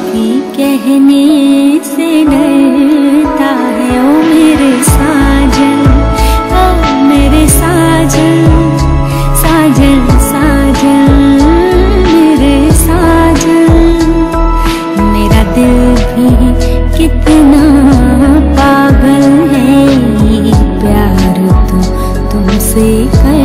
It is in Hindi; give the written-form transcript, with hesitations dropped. भी कहने से डरता है। ओ मेरे साजन, ओ मेरे साजन, साजन साजन मेरे साजन, मेरा दिल भी कितना पागल है, प्यार तो तुमसे।